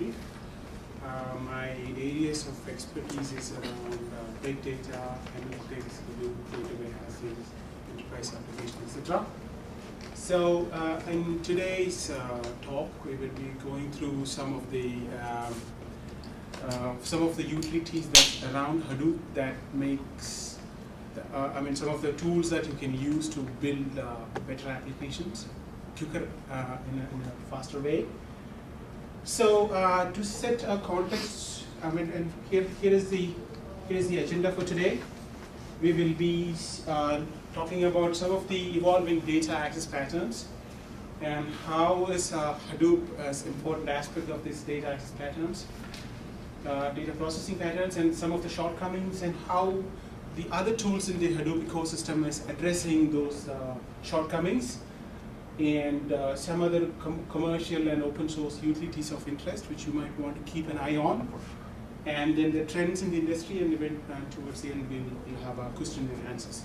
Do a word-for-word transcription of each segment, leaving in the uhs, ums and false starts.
about it. Uh, my areas of expertise is around uh, big data, analytics, data warehousing, enterprise application, et cetera. So uh, in today's uh, talk, we will be going through some of the uh, uh, some of the utilities that around Hadoop that makes the, uh, I mean some of the tools that you can use to build uh, better applications quicker uh, in, a, in a faster way. So uh, to set a context, I mean, and here here is the here is the agenda for today. We will be uh, talking about some of the evolving data access patterns and how is uh, Hadoop as important aspect of these data access patterns, uh, data processing patterns, and some of the shortcomings and how the other tools in the Hadoop ecosystem is addressing those uh, shortcomings. And uh, some other com commercial and open source utilities of interest which you might want to keep an eye on, and then the trends in the industry, and event plan towards the end we'll, we'll have our questions and answers.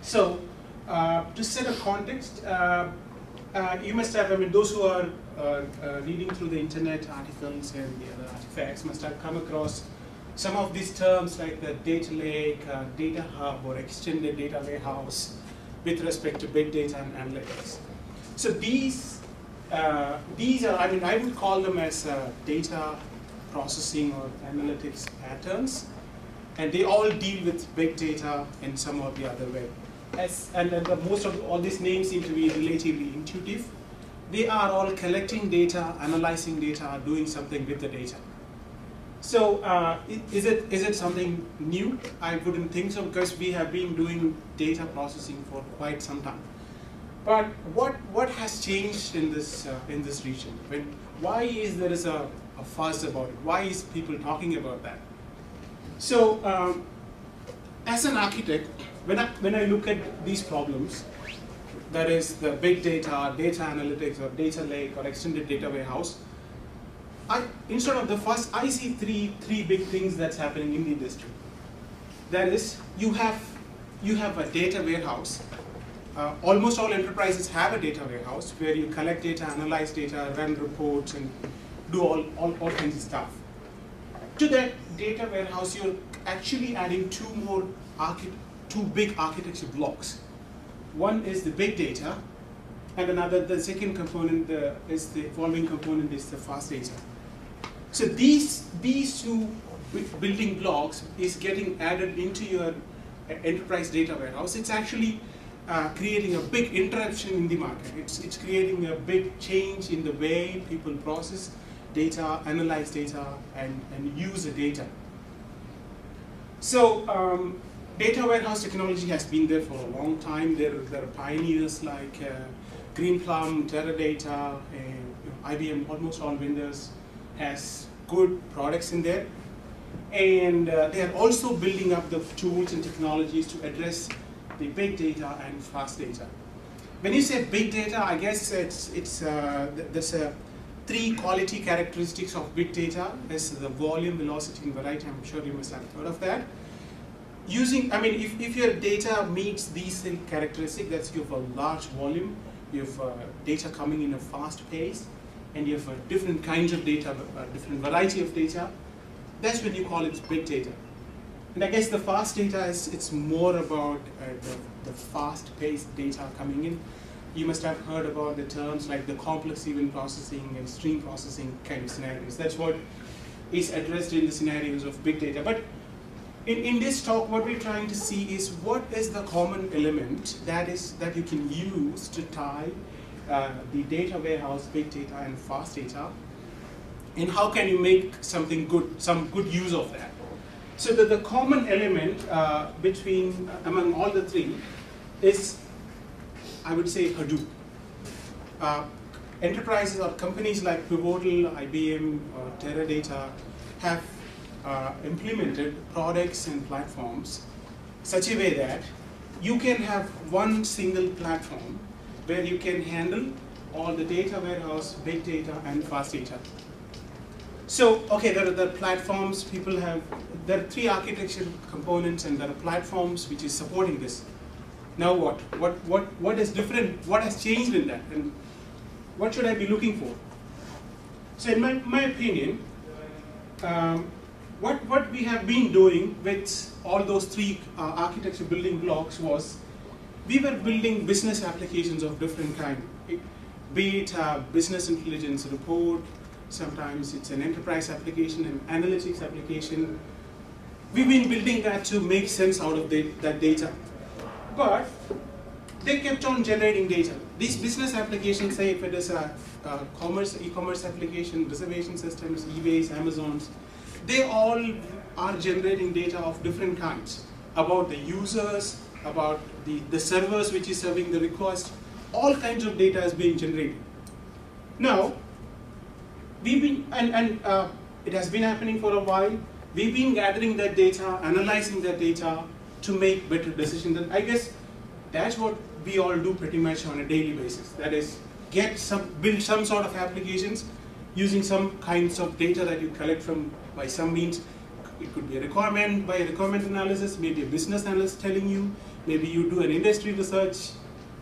So uh, to set a context, uh, uh, you must have, I mean those who are uh, uh, reading through the internet articles and the other artifacts must have come across some of these terms like the data lake, uh, data hub, or extended data warehouse, with respect to big data and analytics. So these, uh, these are, I mean, I would call them as uh, data processing or analytics patterns, and they all deal with big data in some or the other way. As, and and the, most of all these names seem to be relatively intuitive. They are all collecting data, analyzing data, doing something with the data. So uh, is it is it something new? I wouldn't think so, because we have been doing data processing for quite some time. But what what has changed in this uh, in this region? When, why is there is a, a fuss about it? Why is people talking about that? So um, as an architect, when I when I look at these problems, that is the big data, data analytics, or data lake, or extended data warehouse. I, instead of the first, I see three three big things that's happening in the industry. That is, you have you have a data warehouse. Uh, almost all enterprises have a data warehouse where you collect data, analyze data, run reports, and do all all, all kinds of stuff. To that data warehouse, you're actually adding two more archi two big architecture blocks. One is the big data, and another the second component the, is the evolving component is the fast data. So these, these two building blocks is getting added into your enterprise data warehouse. It's actually uh, creating a big interruption in the market. It's, it's creating a big change in the way people process data, analyze data, and, and use the data. So um, data warehouse technology has been there for a long time. There, there are pioneers like uh, Greenplum, Teradata, and I B M, almost all vendors has good products in there, and uh, they are also building up the tools and technologies to address the big data and fast data. When you say big data, I guess it's it's uh, there's a three quality characteristics of big data. There's the volume, velocity, and variety. I'm sure you must have heard of that. Using, I mean, if if your data meets these characteristics, that's you have a large volume, you have uh, data coming in a fast pace, and you have uh, different kinds of data, uh, different variety of data, that's when you call it big data. And I guess the fast data is, it's more about uh, the, the fast-paced data coming in. You must have heard about the terms like the complex event processing and stream processing kind of scenarios. That's what is addressed in the scenarios of big data. But in, in this talk, what we're trying to see is what is the common element that is that you can use to tie Uh, the data warehouse, big data, and fast data, and how can you make something good, some good use of that? So that the common element uh, between uh, among all the three is, I would say, Hadoop. Uh, enterprises or companies like Pivotal, I B M, or Teradata have uh, implemented products and platforms such a way that you can have one single platform where you can handle all the data warehouse, big data, and fast data. So, okay, there are the platforms people have, there are three architectural components, and there are platforms which is supporting this. Now what? What, what, what is different? What has changed in that? And what should I be looking for? So in my, my opinion, um, what, what we have been doing with all those three uh, architecture building blocks was, we were building business applications of different kind, it, be it a business intelligence report, sometimes it's an enterprise application, an analytics application. We've been building that to make sense out of the, that data. But they kept on generating data. These business applications, say if it is a, a commerce, e-commerce application, reservation systems, eBays, Amazons, they all are generating data of different kinds about the users, about the, the servers which is serving the request, all kinds of data is being generated. Now, we've been, and, and uh, it has been happening for a while, we've been gathering that data, analyzing that data to make better decisions. And I guess that's what we all do pretty much on a daily basis. That is, get some, build some sort of applications using some kinds of data that you collect from by some means. It could be a requirement, by a requirement analysis, maybe a business analyst telling you, maybe you do an industry research.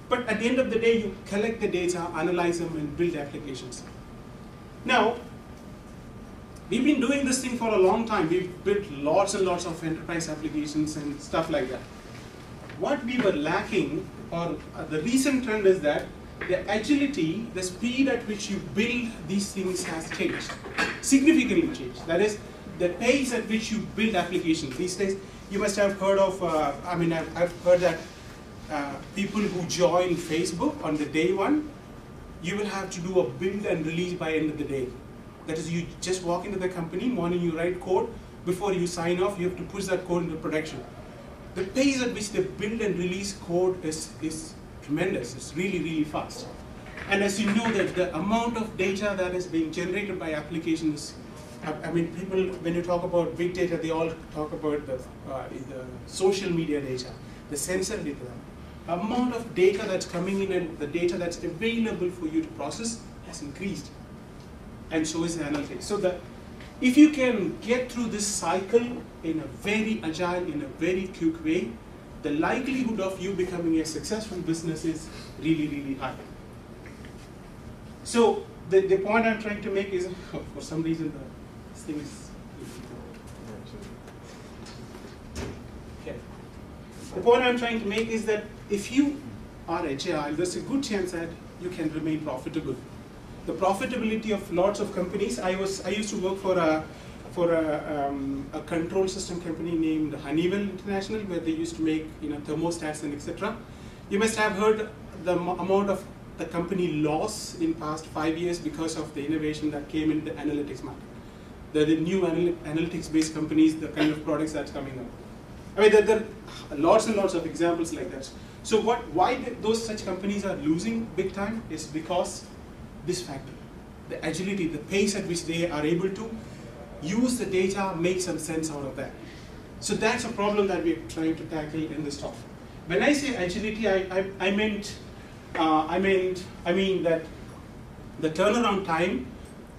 But at the end of the day, you collect the data, analyze them, and build applications. Now, we've been doing this thing for a long time. We've built lots and lots of enterprise applications and stuff like that. What we were lacking, or the recent trend is that the agility, the speed at which you build these things has changed, significantly changed. That is, the pace at which you build applications. These days, you must have heard of, uh, I mean, I've, I've heard that uh, people who join Facebook on the day one, you will have to do a build and release by end of the day. That is, you just walk into the company, morning you write code, before you sign off, you have to push that code into production. The pace at which they build and release code is, is tremendous. It's really, really fast. And as you know, that the amount of data that is being generated by applications, I, I mean, people, when you talk about big data, they all talk about the, uh, the social media data, the sensor data. The amount of data that's coming in and the data that's available for you to process has increased. And so is analytics. So that if you can get through this cycle in a very agile, in a very quick way, the likelihood of you becoming a successful business is really, really high. So the, the point I'm trying to make is, oh, for some reason, the, this thing is... Okay. The point I'm trying to make is that if you are agile, there's a good chance that you can remain profitable. The profitability of lots of companies. I was I used to work for a for a, um, a control system company named Honeywell International, where they used to make you know thermostats and et cetera. You must have heard the amount of the company loss in past five years because of the innovation that came in the analytics market. The, the new anal analytics-based companies, the kind of products that's coming up. I mean, there, there are lots and lots of examples like that. So what? Why those such companies are losing big time is because this factor, the agility, the pace at which they are able to use the data, make some sense out of that. So that's a problem that we're trying to tackle in this talk. When I say agility, I, I, I meant, uh, I meant, I mean that the turnaround time,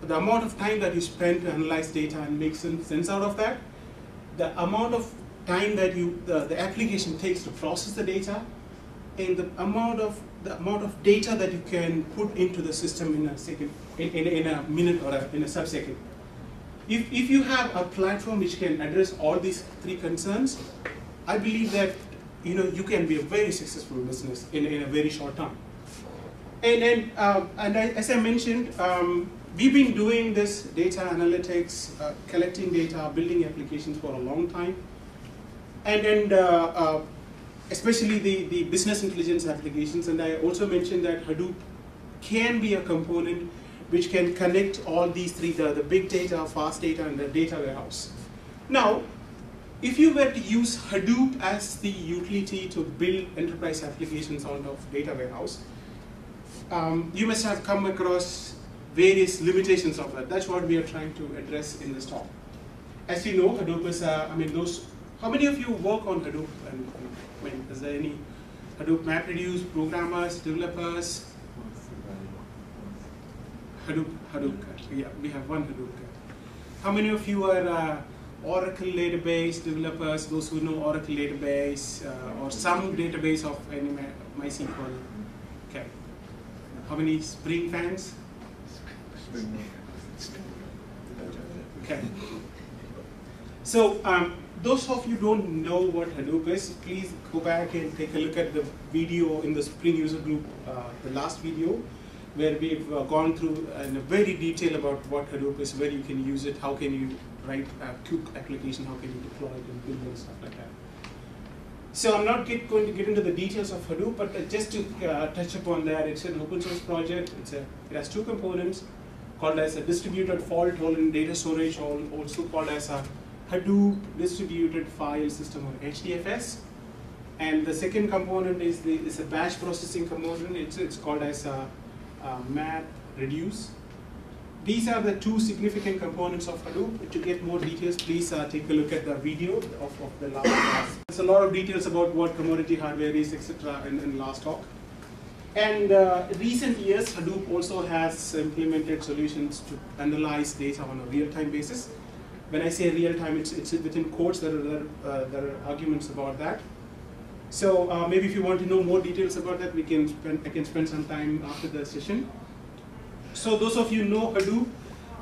the amount of time that you spend to analyze data and make some sense out of that, the amount of time that you, the, the application takes to process the data, and the amount of the amount of data that you can put into the system in a second, in, in, in a minute or a, in a sub-second. If, if you have a platform which can address all these three concerns, I believe that you know you can be a very successful business in, in a very short time. And, and, uh, and I, as I mentioned, um, we've been doing this data analytics, uh, collecting data, building applications for a long time. And, and uh, uh, especially the, the business intelligence applications, and I also mentioned that Hadoop can be a component which can connect all these three, the, the big data, fast data, and the data warehouse. Now, if you were to use Hadoop as the utility to build enterprise applications out of data warehouse, um, you must have come across various limitations of that. That's what we are trying to address in this talk. As you know, Hadoop is, uh, I mean, those, how many of you work on Hadoop? And, I mean, is there any Hadoop MapReduce programmers, developers? Hadoop, Hadoop guy. Yeah, we have one Hadoop guy. How many of you are uh, Oracle database developers? Those who know Oracle database uh, or some database of any MySQL? Okay. How many Spring fans? Spring. Okay. So um, those of you who don't know what Hadoop is, please go back and take a look at the video in the Spring user group, uh, the last video, where we've uh, gone through in very detail about what Hadoop is, where you can use it, how can you write a Q application, how can you deploy it and build and stuff like that. So I'm not get, going to get into the details of Hadoop, but just to uh, touch upon that, it's an open source project. It's a, it has two components, called as a distributed fault tolerant data storage, or also called as a Hadoop distributed file system, or H D F S. And the second component is the is a batch processing component. It's it's called as a, a MapReduce. These are the two significant components of Hadoop. To get more details, please uh, take a look at the video of, of the last class. There's a lot of details about what commodity hardware is, et cetera in, in last talk. And uh, recent years, Hadoop also has implemented solutions to analyze data on a real-time basis. When I say real-time, it's, it's within quotes. There are, uh, there are arguments about that. So uh, maybe if you want to know more details about that, we can spend, I can spend some time after the session. So those of you know Hadoop,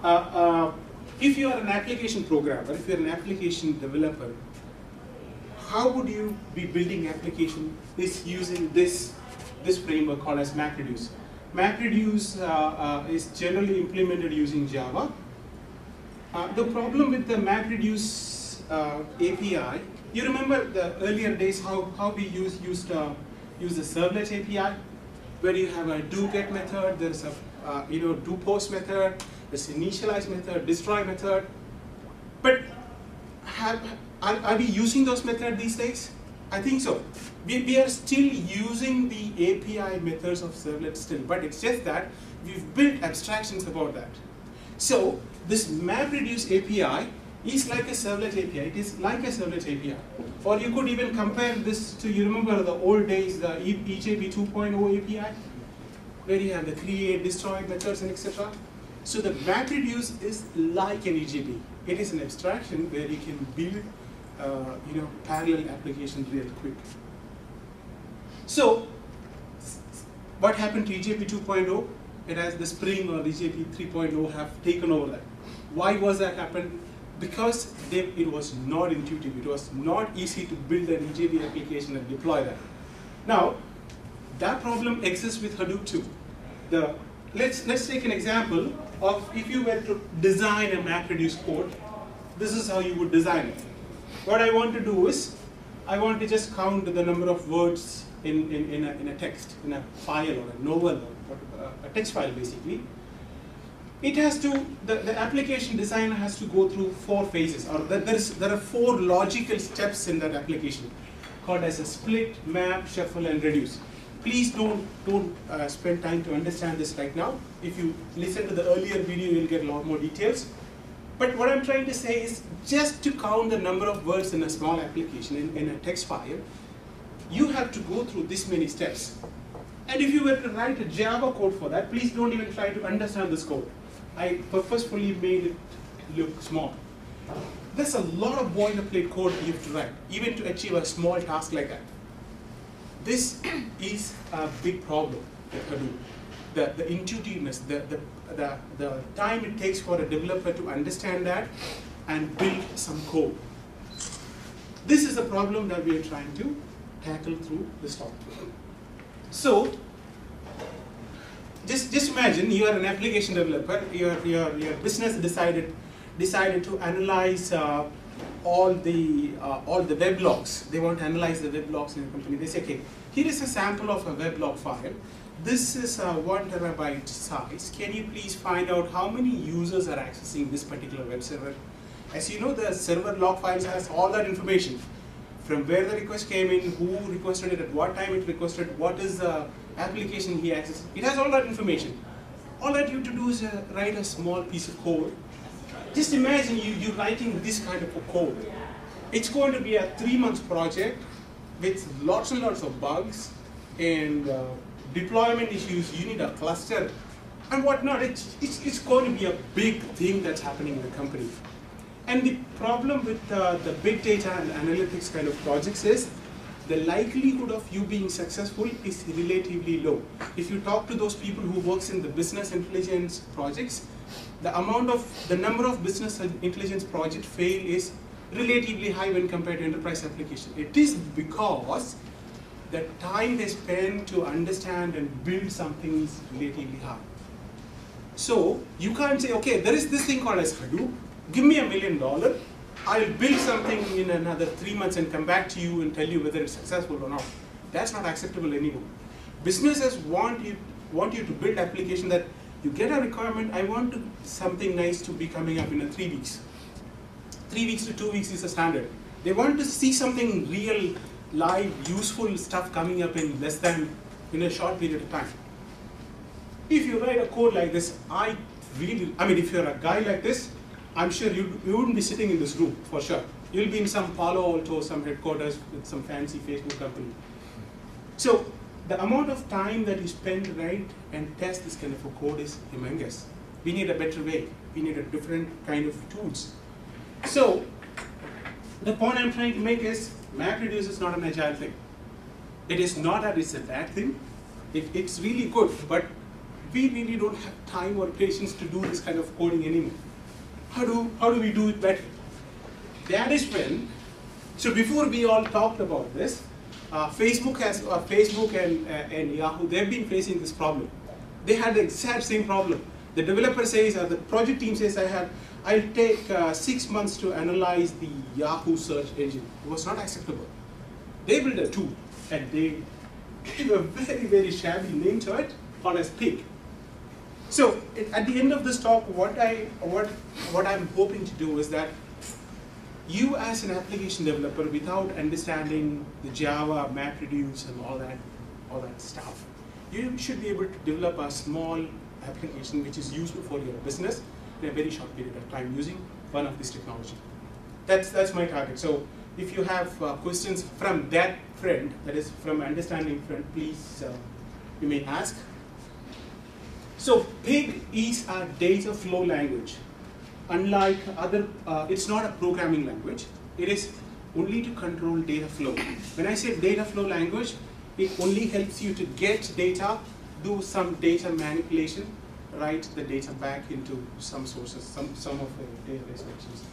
uh, uh, if you are an application programmer, if you are an application developer, how would you be building application is using this, this framework called as MapReduce? MapReduce uh, uh, is generally implemented using Java. Uh, the problem with the MapReduce uh, A P I, you remember the earlier days how, how we use, used uh, use the servlet A P I, where you have a do get method, there's a Uh, you know, do post method, this initialize method, destroy method. But have, are, are we using those methods these days? I think so. We, we are still using the A P I methods of servlet still, but it's just that we've built abstractions about that. So this MapReduce A P I is like a servlet A P I. It is like a servlet A P I. Or you could even compare this to, you remember the old days, the E J B two point oh A P I? Where you have the create, destroy methods, and et cetera. So the MapReduce is like an E J B. It is an abstraction where you can build, uh, you know, parallel applications real quick. So what happened to E J B two point oh? It has the Spring or E J B three point oh have taken over that. Why was that happened? Because they, it was not intuitive. It was not easy to build an E J B application and deploy that. Now, that problem exists with Hadoop too. The, let's, let's take an example of if you were to design a MapReduce code, this is how you would design it. What I want to do is, I want to just count the number of words in, in, in, a, in a text, in a file or a novel, or a text file basically. It has to, the, the application designer has to go through four phases, or there's, there are four logical steps in that application, called as a split, map, shuffle, and reduce. Please don't, don't uh, spend time to understand this right now. If you listen to the earlier video, you'll get a lot more details. But what I'm trying to say is just to count the number of words in a small application, in, in a text file, you have to go through this many steps. And if you were to write a Java code for that, please don't even try to understand this code. I purposefully made it look small. There's a lot of boilerplate code you have to write, even to achieve a small task like that. This is a big problem with Hadoop. The, the intuitiveness, the, the, the, the time it takes for a developer to understand that and build some code. This is a problem that we are trying to tackle through this talk. So, just, just imagine you are an application developer, your, your, your business decided, decided to analyze uh, all the uh, all the web logs. They want to analyze the web logs in the company. They say, okay, here is a sample of a weblog file. This is a one terabyte size. Can you please find out how many users are accessing this particular web server? As you know, the server log files has all that information. From where the request came in, who requested it, at what time it requested, what is the application he accessed. It has all that information. All that you have to do is uh, write a small piece of code. Just imagine you, you writing this kind of a code. It's going to be a three-month project with lots and lots of bugs and uh, deployment issues. You need a cluster and whatnot. It's, it's, it's going to be a big thing that's happening in the company. And the problem with uh, the big data and analytics kind of projects is the likelihood of you being successful is relatively low. If you talk to those people who works in the business intelligence projects, the amount of, the number of business intelligence project fail is relatively high when compared to enterprise application. It is because the time they spend to understand and build something is relatively high. So you can't say, okay, there is this thing called as Hadoop, give me a million dollars, I'll build something in another three months and come back to you and tell you whether it's successful or not. That's not acceptable anymore. Businesses want you, want you to build application that you get a requirement, I want to, something nice to be coming up in a three weeks. Three weeks to two weeks is a standard. They want to see something real, live, useful stuff coming up in less than, in a short period of time. If you write a code like this, I really, I mean, if you're a guy like this, I'm sure you, you wouldn't be sitting in this room, for sure. You'll be in some Palo Alto, some headquarters with some fancy Facebook company. So the amount of time that you spend, write and test this kind of a code is humongous. We need a better way. We need a different kind of tools. So the point I'm trying to make is MapReduce is not an agile thing. It is not that it's a bad thing. It, it's really good, but we really don't have time or patience to do this kind of coding anymore. How do, how do we do it better? That is when, so before we all talked about this, uh, Facebook has, uh, Facebook and, uh, and Yahoo, they've been facing this problem. They had the exact same problem. The developer says, or the project team says, I have, I'll take uh, six months to analyze the Yahoo search engine. It was not acceptable. They built a tool, and they gave a very, very shabby name to it, called as Pig. So at the end of this talk, what I what what I'm hoping to do is that you, as an application developer, without understanding the Java, MapReduce, and all that, all that stuff, you should be able to develop a small application which is useful for your business in a very short period of time using one of these technology. That's that's my target. So if you have uh, questions from that friend, that is from understanding friend, please uh, you may ask. So Pig is a data flow language. Unlike other, uh, it's not a programming language. It is only to control data flow. When I say data flow language, it only helps you to get data, do some data manipulation, write the data back into some sources, some, some of the database sources.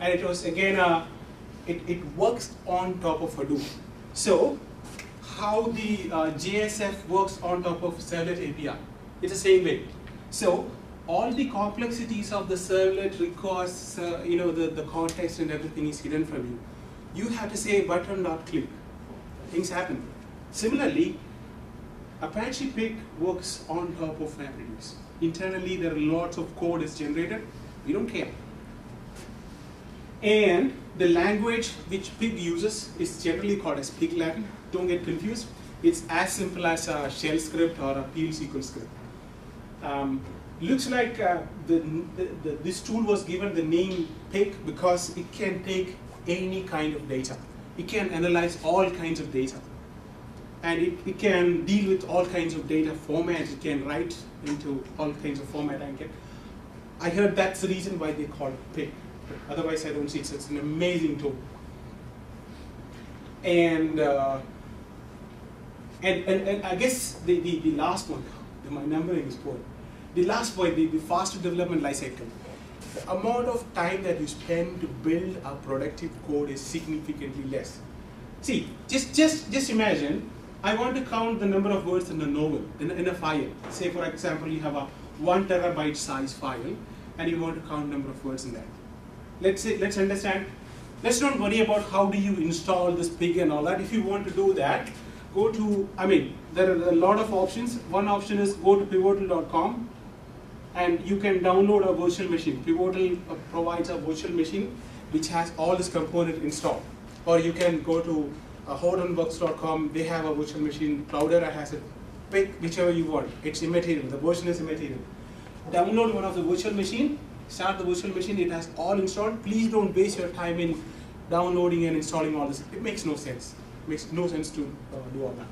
And it was again, uh, it, it works on top of Hadoop. So how the uh, J S F works on top of Servlet A P I. It's the same way. So all the complexities of the servlet requires, uh, you know, the, the context and everything is hidden from you. You have to say button dot click. Things happen. Similarly, Apache Pig works on top of MapReduce. Internally, there are lots of code is generated. We don't care. And the language which Pig uses is generally called as Pig Latin. Don't get confused. It's as simple as a shell script or a P L S Q L script. Um, looks like uh, the, the, the, this tool was given the name Pig because it can take any kind of data. It can analyze all kinds of data. And it, it can deal with all kinds of data formats. It can write into all kinds of format. I, can, I heard that's the reason why they call it Pig. But otherwise, I don't see it. So it's an amazing tool. And uh, And, and, and I guess the, the, the last one, the, my numbering is poor. The last point, the, the faster development lifecycle. The amount of time that you spend to build a productive code is significantly less. See, just, just, just imagine, I want to count the number of words in a novel, in, in a file. Say, for example, you have a one terabyte size file, and you want to count number of words in that. Let's say, let's understand, let's not worry about how do you install this Pig and all that. If you want to do that, go to, I mean, there are a lot of options. One option is go to pivotal dot com and you can download a virtual machine. Pivotal provides a virtual machine which has all this component installed. Or you can go to uh, Horton Works dot com, they have a virtual machine. Cloudera has it. Pick whichever you want. It's immaterial. The version is immaterial. Download one of the virtual machine, start the virtual machine, it has all installed. Please don't waste your time in downloading and installing all this. It makes no sense. Makes no sense to uh, do all that.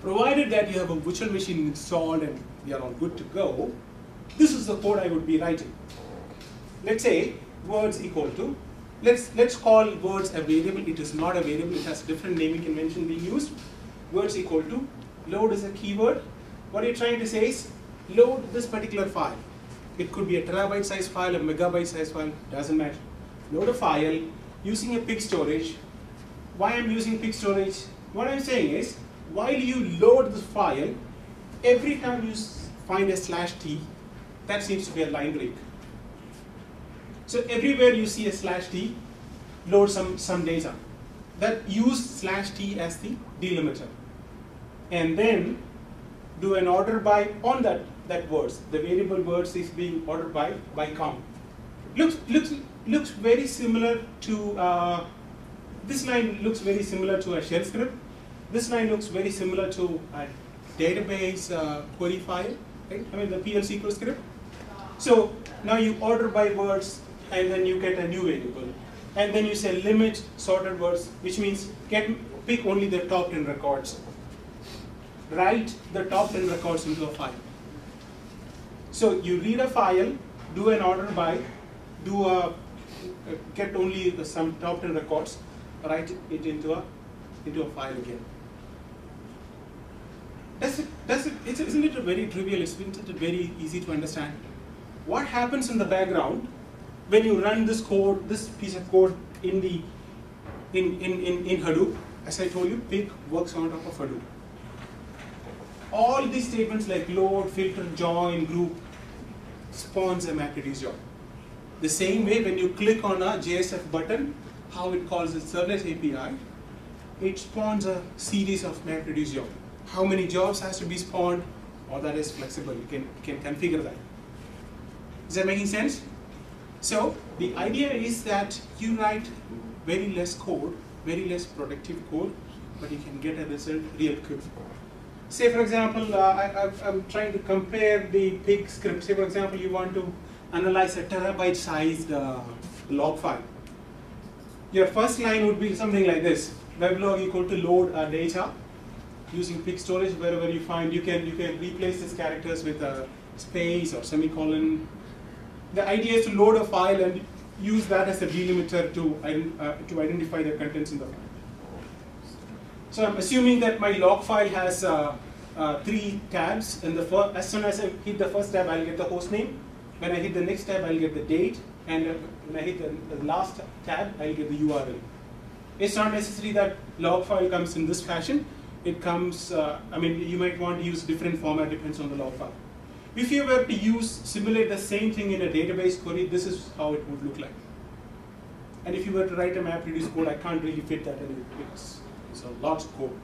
Provided that you have a virtual machine installed and you are all good to go, this is the code I would be writing. Let's say words equal to, let's, let's call words a variable. It is not a variable, it has different naming convention being used. Words equal to, load is a keyword. What you're trying to say is, load this particular file. It could be a terabyte size file, a megabyte size file, doesn't matter. Load a file using a Pig storage. Why I'm using Pig storage? What I'm saying is, while you load the file, every time you find a slash t, that seems to be a line break. So everywhere you see a slash t, load some, some data. That use slash t as the delimiter. And then do an order by on that, that words. The variable words is being ordered by, by count. Looks, looks, looks very similar to, uh, this line looks very similar to a shell script. This line looks very similar to a database uh, query file, right? I mean the P L S Q L script. So now you order by words and then you get a new variable. And then you say limit sorted words, which means get, pick only the top ten records. Write the top ten records into a file. So you read a file, do an order by, do a, get only the, some top ten records, write it into a, into a file again. Does it, does it, it's, isn't it a very trivial, isn't it very easy to understand? What happens in the background when you run this code, this piece of code in the in, in, in, in Hadoop? As I told you, Pig works on top of Hadoop. All these statements like load, filter, join, group, spawns a MapReduce job. The same way when you click on a J S F button, how it calls its servlet A P I, it spawns a series of MapReduce jobs. How many jobs has to be spawned, or that is flexible, you can, can configure that. Is that making sense? So the idea is that you write very less code, very less productive code, but you can get a result real quick. Say for example, uh, I, I'm trying to compare the Pig script. Say for example, you want to analyze a terabyte sized uh, log file. Your first line would be something like this: weblog equal to load uh, data using Pig storage. Wherever you find, you can you can replace these characters with a space or semicolon. The idea is to load a file and use that as a delimiter to uh, to identify the contents in the file. So I'm assuming that my log file has uh, uh, three tabs, and the as soon as I hit the first tab, I'll get the host name. When I hit the next tab, I'll get the date, and uh, when I hit the, the last tab, I'll get the U R L. It's not necessary that log file comes in this fashion. It comes, uh, I mean, you might want to use different format, depends on the log file. If you were to use, simulate the same thing in a database query, this is how it would look like. And if you were to write a MapReduce code, I can't really fit that in because it's a lot of code.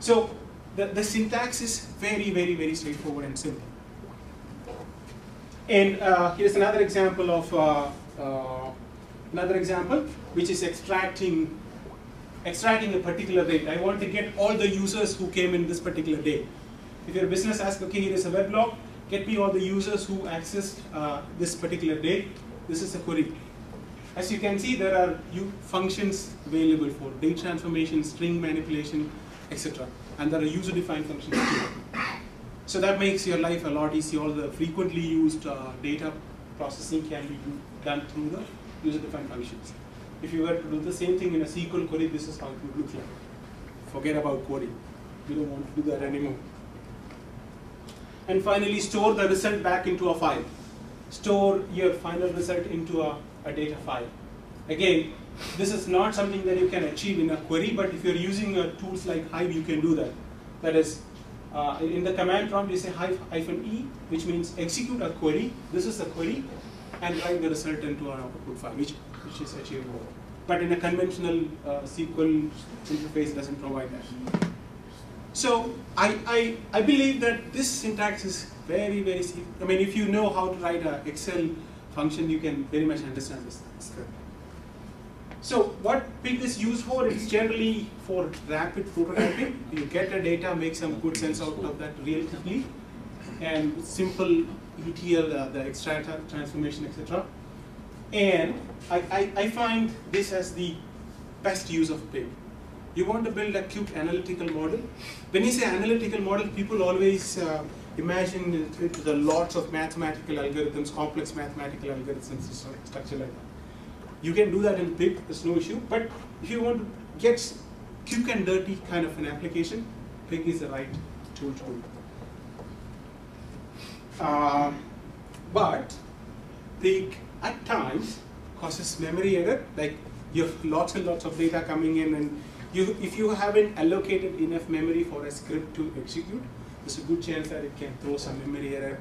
So the, the syntax is very, very, very straightforward and simple. And uh, here's another example of, uh, uh, another example, which is extracting, extracting a particular date. I want to get all the users who came in this particular day. If your business asks, okay, here is a weblog, get me all the users who accessed uh, this particular day, this is a query. As you can see, there are functions available for date transformation, string manipulation, et cetera. And there are user-defined functions too. So that makes your life a lot easier. All the frequently used uh, data processing can be done through the user-defined functions. If you were to do the same thing in a S Q L query, this is how it would look like. Forget about query. You don't want to do that anymore. And finally, store the result back into a file. Store your final result into a, a data file. Again, this is not something that you can achieve in a query, but if you're using uh, tools like Hive, you can do that. That is, uh, in the command prompt, you say hive-e, which means execute a query. This is the query, and write the result into an output file, which, which is achievable. But in a conventional uh, S Q L interface, doesn't provide that. So I, I, I believe that this syntax is very, very simple. I mean, if you know how to write an Excel function, you can very much understand this script. So what Pig is used for, it's generally for rapid prototyping. You get the data, make some good sense out of that real quickly, and simple E T L, uh, the extract transformation, et cetera. And I, I, I find this as the best use of Pig. You want to build a cute analytical model. When you say analytical model, people always uh, imagine it, it, the lots of mathematical algorithms, complex mathematical algorithms, structure like that. You can do that in Pig, there's no issue. But if you want to get quick and dirty kind of an application, Pig is the right tool to do. Uh, but they at times causes memory error. Like you have lots and lots of data coming in, and you, if you haven't allocated enough memory for a script to execute, there's a good chance that it can throw some memory error.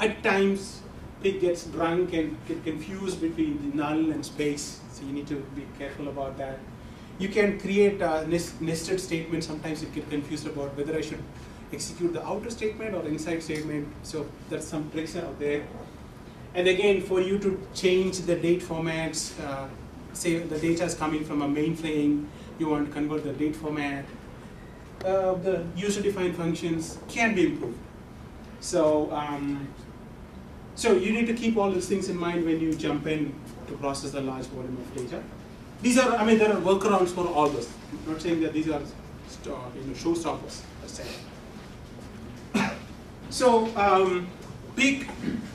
At times, Pig gets drunk and get confused between the null and space, so you need to be careful about that. You can create a nest, nested statement. Sometimes you get confused about whether I should execute the outer statement or inside statement, so that's some tricks out there. And again, for you to change the date formats, uh, say the data is coming from a mainframe, you want to convert the date format, uh, the user-defined functions can be improved. So, um, so you need to keep all those things in mind when you jump in to process the large volume of data. These are, I mean, there are workarounds for all those. I'm not saying that these are you know, showstoppers, per se. So, um, Pig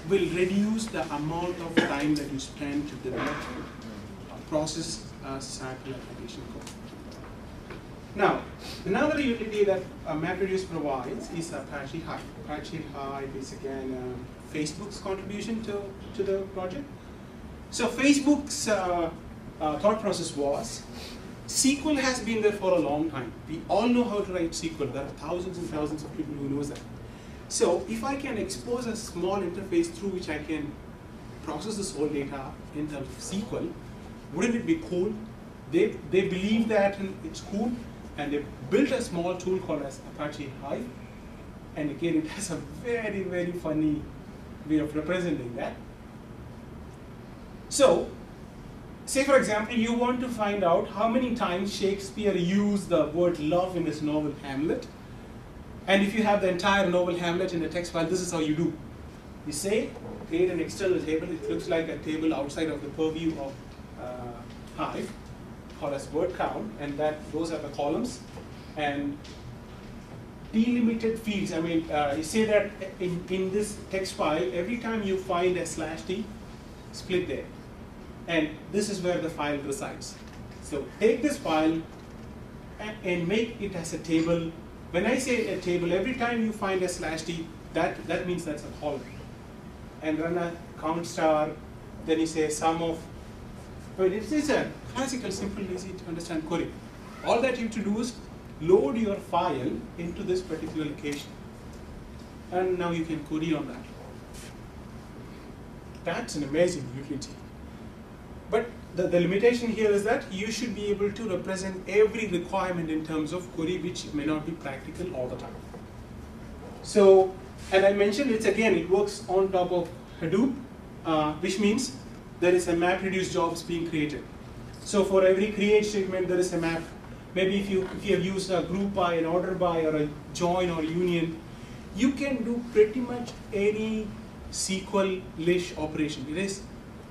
will reduce the amount of time that you spend to develop, process a sample application code. Now, another utility that uh, MapReduce provides is Apache Hive. Apache Hive is again um, Facebook's contribution to, to the project. So Facebook's uh, uh, thought process was, S Q L has been there for a long time. We all know how to write S Q L. There are thousands and thousands of people who know that. So if I can expose a small interface through which I can process this whole data in the S Q L, wouldn't it be cool? They, they believe that it's cool, and they built a small tool called as Apache Hive, and again it has a very, very funny way of representing that. So, say for example, you want to find out how many times Shakespeare used the word love in his novel Hamlet, and if you have the entire novel Hamlet in a text file, this is how you do. You say, create an external table, it looks like a table outside of the purview of uh, Hive, called as word count, and that those are the columns and delimited fields. I mean, uh, you say that in, in this text file, every time you find a slash t, split there, and this is where the file resides. So take this file and, and make it as a table. When I say a table, every time you find a slash t, that that means that's a column, and run a count star. Then you say sum of. But it is a classical, simple, easy to understand query. All that you have to do is load your file into this particular location. And now you can query on that. That's an amazing utility. But the, the limitation here is that you should be able to represent every requirement in terms of query, which may not be practical all the time. So, and I mentioned it's again, it works on top of Hadoop, uh, which means there is a MapReduce jobs being created. So for every create statement, there is a map. Maybe if you, if you have used a group by, an order by, or a join or union, you can do pretty much any S Q L-ish operation. It is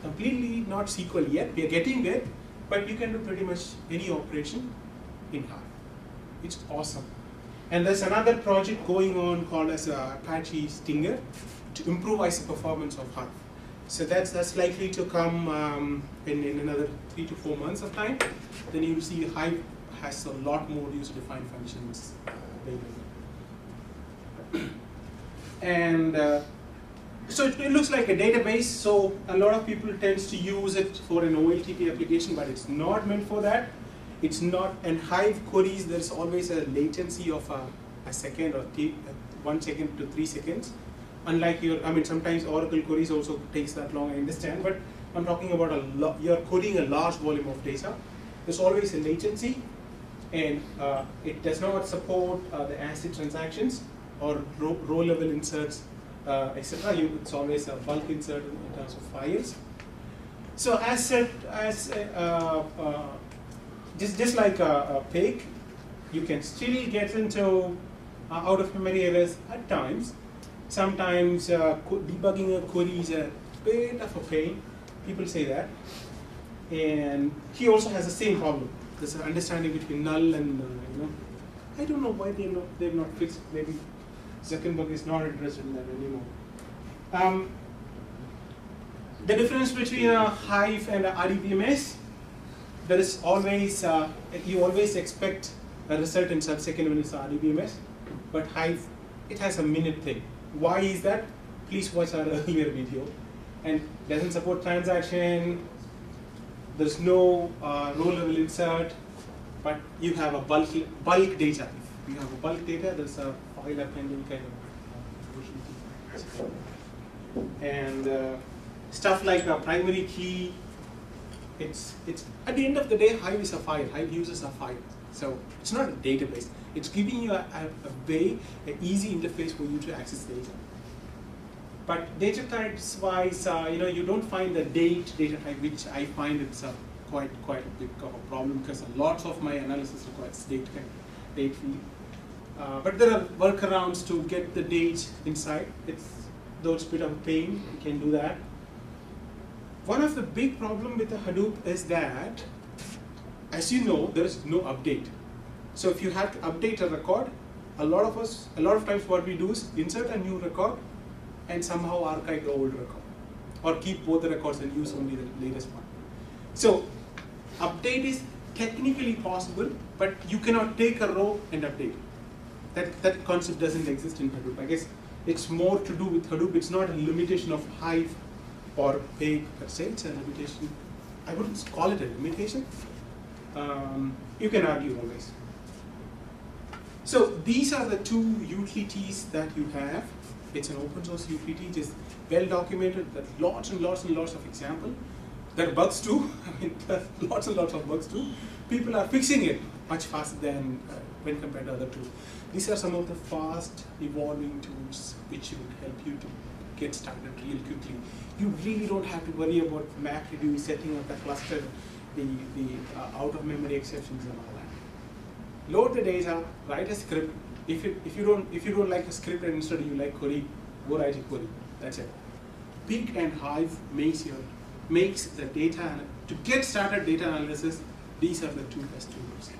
completely not S Q L yet. We are getting there, but you can do pretty much any operation in Hive. It's awesome. And there's another project going on called as uh, Apache Stinger to improvise the performance of Hive. So that's, that's likely to come um, in, in another three to four months of time. Then you'll see Hive has a lot more user-defined functions available. And uh, so it, it looks like a database, so a lot of people tends to use it for an O L T P application, but it's not meant for that. It's not, and Hive queries, there's always a latency of a, a second or th one second to three seconds. Unlike your, I mean, sometimes Oracle queries also takes that long, I understand, but I'm talking about a lot, you're querying a large volume of data. There's always a latency, and uh, it does not support uh, the ACID transactions or row, row level inserts, uh, et cetera. It's always a bulk insert in terms of files. So as said, as uh, uh, just just like a, a Pig, you can still get into uh, out of memory errors at times. Sometimes uh, debugging a query is a bit of a pain. People say that. And he also has the same problem. There's an understanding between null and, uh, you know, I don't know why they've not, they've not fixed it. Maybe Zuckerberg is not interested in that anymore. Um, the difference between a Hive and a R D B M S, there is always, uh, you always expect a result in sub-second when it's R D B M S, but Hive, it has a minute thing. Why is that? Please watch our earlier video. and doesn't support transaction. There's no uh, role level insert, but you have a bulk bulk data. If you have a bulk data, there's a file appending kind of solution. And uh, stuff like a primary key. It's it's at the end of the day, Hive is a file. Hive uses a file, so it's not a database. It's giving you a, a, a way, an easy interface for you to access data. But data types wise, uh, you know, you don't find the date data type, which I find it's a quite quite a big of a problem because lots of my analysis requires date kind of date field. Uh, but there are workarounds to get the date inside. It's though it's a bit of a pain. You can do that. One of the big problem with the Hadoop is that, as you know, there is no update. So if you have to update a record, a lot of us, a lot of times, what we do is insert a new record and somehow archive the old record, or keep both the records and use only the latest one. So update is technically possible, but you cannot take a row and update it. That that concept doesn't exist in Hadoop. I guess it's more to do with Hadoop. It's not a limitation of Hive or Pig per se. It's a limitation. I wouldn't call it a limitation. Um, you can argue always. So these are the two utilities that you have. It's an open source utility, just well documented. There are lots and lots and lots of examples. There are bugs too. I mean, there are lots and lots of bugs too. People are fixing it much faster than uh, when compared to other tools. These are some of the fast evolving tools which will help you to get started real quickly. You really don't have to worry about MapReduce, setting up the cluster, the, the uh, out of memory exceptions and all that. Load the data, write a script. If you, if you don't if you don't like a script and instead you like query, go write a query. That's it. Pig and Hive makes your makes the data to get started data analysis. These are the two best tools.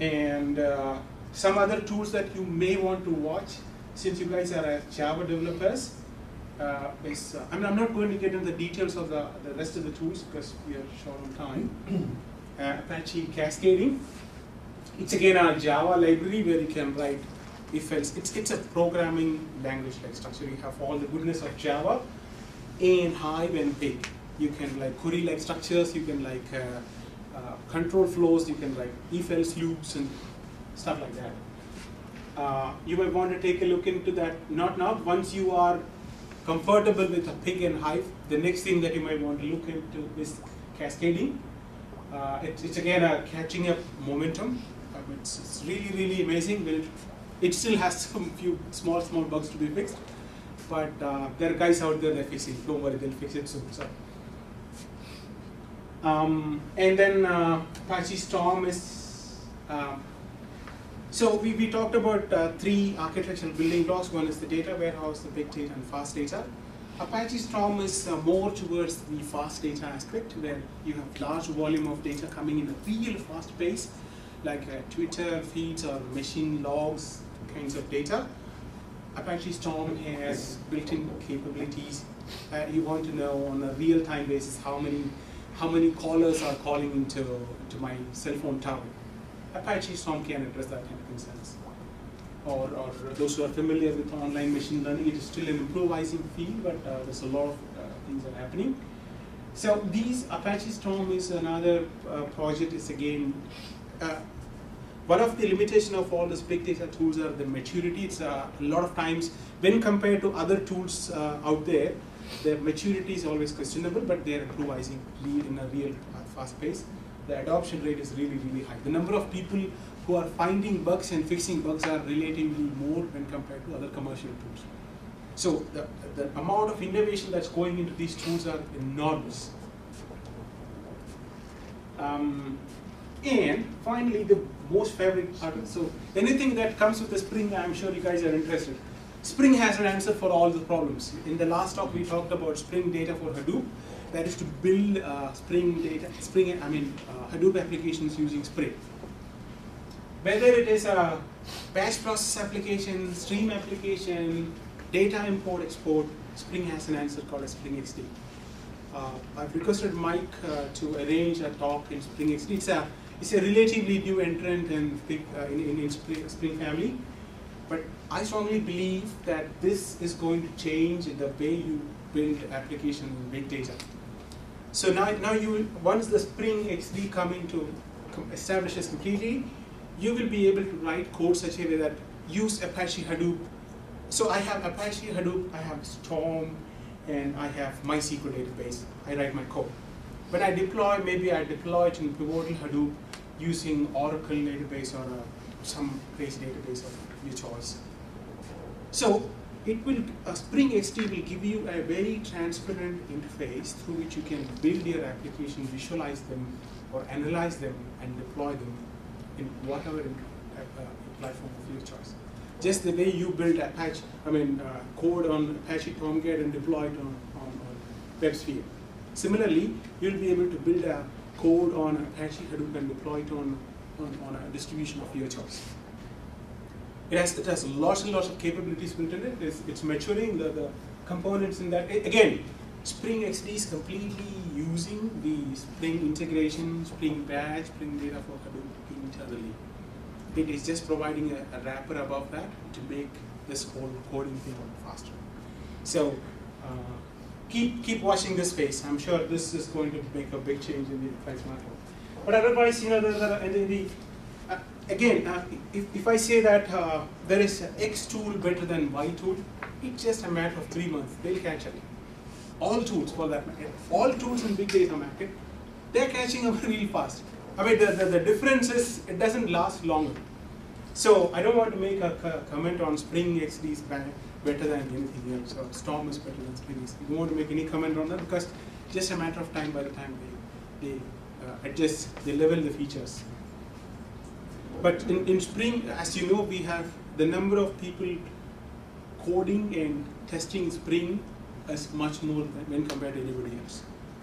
And uh, some other tools that you may want to watch, since you guys are uh, Java developers. Uh, is uh, I mean, I'm not going to get into the details of the the rest of the tools because we are short on time. Uh, Apache Cascading. It's again a Java library where you can write if-else. It's, it's a programming language like structure. You have all the goodness of Java in Hive and Pig. You can like query-like structures. You can like uh, uh, control flows. You can like if-else loops and stuff like that. Uh, you might want to take a look into that. Not now. Once you are comfortable with a Pig and Hive, the next thing that you might want to look into is cascading. Uh, it, it's again a catching up momentum. It's, it's really, really amazing. Well, it still has some few small, small bugs to be fixed, but uh, there are guys out there that fix it. Don't worry, they'll fix it soon. So, um, and then uh, Apache Storm is. Uh, so we we talked about uh, three architectural building blocks. One is the data warehouse, the big data, and fast data. Apache Storm is uh, more towards the fast data aspect, where you have large volume of data coming in a real fast pace, like uh, Twitter feeds or machine logs kinds of data. Apache Storm has built-in capabilities. Uh, you want to know on a real-time basis how many how many callers are calling into to my cell phone tower. Apache Storm can address that kind of concerns. Or, or those who are familiar with online machine learning, it is still an improvising field, but uh, there's a lot of uh, things that are happening. So these Apache Storm is another uh, project. Is again. Uh, one of the limitation of all these big data tools are the maturity. It's uh, a lot of times when compared to other tools uh, out there, their maturity is always questionable, but they're improvising in a real fast pace. The adoption rate is really, really high. The number of people who are finding bugs and fixing bugs are relatively more when compared to other commercial tools. So the, the amount of innovation that's going into these tools are enormous. Um, And finally, the most favorite part. So anything that comes with the Spring, I'm sure you guys are interested. Spring has an answer for all the problems. In the last talk, we talked about Spring Data for Hadoop. That is to build uh, Spring data, Spring. I mean, uh, Hadoop applications using Spring. Whether it is a batch process application, stream application, data import export, Spring has an answer called a Spring X D. Uh, I've requested Mike uh, to arrange a talk in Spring X D. It's a It's a relatively new entrant in, uh, in, in, in Spring, Spring family, but I strongly believe that this is going to change the way you build application, build data. So now, now you, once the Spring X D come into establishes completely, you will be able to write code such a way that use Apache Hadoop. So I have Apache Hadoop, I have Storm, and I have MySQL database. I write my code. When I deploy, maybe I deploy it in Pivotal Hadoop using Oracle database or a, some place database of your choice. So it will, uh, Spring X D will give you a very transparent interface through which you can build your application, visualize them, or analyze them, and deploy them in whatever uh, platform of your choice. Just the way you build Apache, I mean, uh, code on Apache Tomcat and deploy it on, on, on WebSphere. Similarly, you'll be able to build a code on Apache Hadoop and deploy it on, on, on a distribution of your choice. It has, it has lots and lots of capabilities built in it. It's, it's maturing, the, the components in that. Again, Spring X D is completely using the Spring integration, Spring Batch, Spring Data for Hadoop internally. It is just providing a, a wrapper above that to make this whole coding thing faster. So uh, keep keep watching this space. I'm sure this is going to make a big change in the Apache platform. But otherwise, you know, the, the, the, uh, again, uh, if, if I say that uh, there is an X tool better than Y tool, it's just a matter of three months. They'll catch up. All tools for that matter. All tools in big data market, they're catching up really fast. I mean, the, the, the difference is it doesn't last longer. So I don't want to make a comment on Spring X D is better than anything else, or Storm is better than Spring X D. We don't want to make any comment on that because it's just a matter of time by the time they, they uh, adjust, they level the features. But in, in Spring, as you know, we have the number of people coding and testing Spring is much more than when compared to anybody else.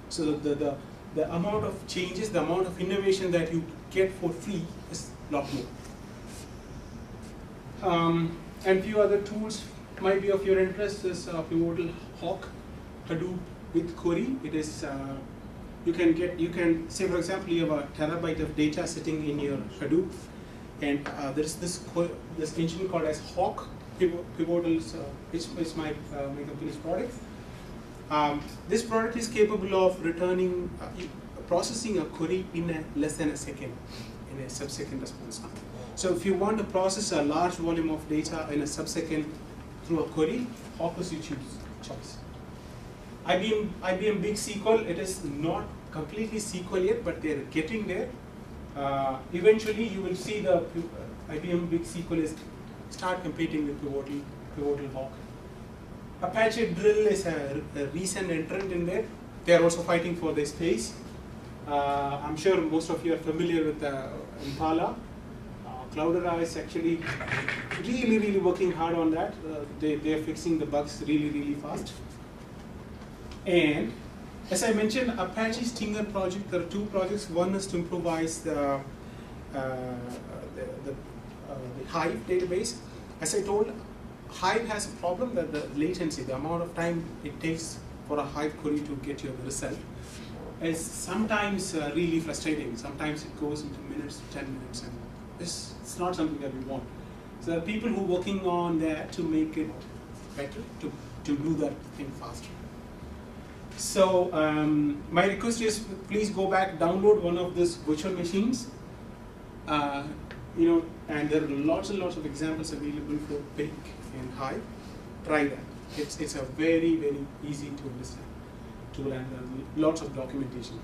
So the, the, the amount of changes, the amount of innovation that you get for free is a lot more. Um, and few other tools might be of your interest is uh, Pivotal Hawk, Hadoop with query. It is uh, you can get you can say for example you have a terabyte of data sitting in your Hadoop, and uh, there's this this engine called as Hawk. Pivotal's uh, it's, it's my uh, my company's product. Um, this product is capable of returning uh, processing a query in a less than a second, in a sub-second response time. So if you want to process a large volume of data in a sub-second through a query, Hawk is your choice. I B M, I B M Big S Q L, it is not completely S Q L yet, but they're getting there. Uh, eventually, you will see the I B M Big S Q L is start competing with Pivotal, Pivotal Hawk. Apache Drill is a, a recent entrant in there. They are also fighting for their space. Uh, I'm sure most of you are familiar with uh, Impala. Cloudera is actually really, really working hard on that. Uh, they, they're fixing the bugs really, really fast. And as I mentioned, Apache Stinger project, there are two projects. One is to improvise the, uh, the, the, uh, the Hive database. As I told, Hive has a problem that the latency, the amount of time it takes for a Hive query to get your result, is sometimes uh, really frustrating. Sometimes it goes into minutes, ten minutes, and It's, it's not something that we want. So there are people who are working on that to make it better, to, to do that thing faster. So um, my request is please go back, download one of these virtual machines. Uh, you know, and there are lots and lots of examples available for Pig and Hive. Try that. It's, it's a very, very easy to understand tool and lots of documentation.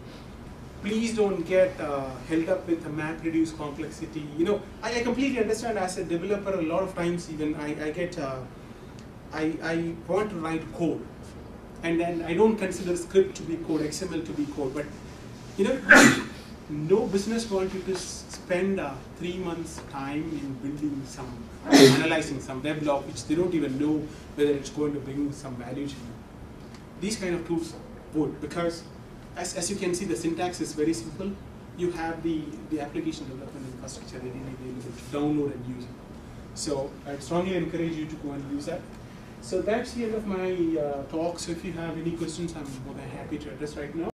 Please don't get uh, held up with the MapReduce complexity. You know, I, I completely understand as a developer a lot of times even I, I get, uh, I, I want to write code and then I don't consider script to be code, X M L to be code, but you know, no business wants you to spend uh, three months time in building some, analyzing some weblog which they don't even know whether it's going to bring some value to you. These kind of tools would, because As, as you can see, the syntax is very simple. You have the, the application development infrastructure readily available to download and use it. So I strongly encourage you to go and use that. So that's the end of my uh, talk. So if you have any questions, I'm more than happy to address right now.